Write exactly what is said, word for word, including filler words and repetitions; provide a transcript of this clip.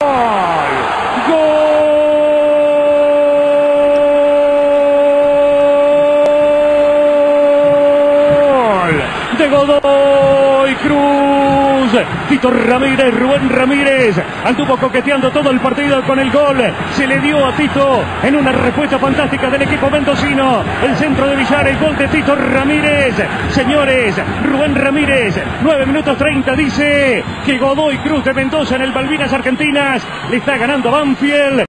De Godoy Cruz, Tito Ramírez, Rubén Ramírez, anduvo coqueteando todo el partido con el gol, se le dio a Tito en una respuesta fantástica del equipo mendocino, el centro de Villar, el gol de Tito Ramírez, señores, Rubén Ramírez, nueve minutos treinta, dice que Godoy Cruz de Mendoza en el Balvinas Argentinas le está ganando a Banfield.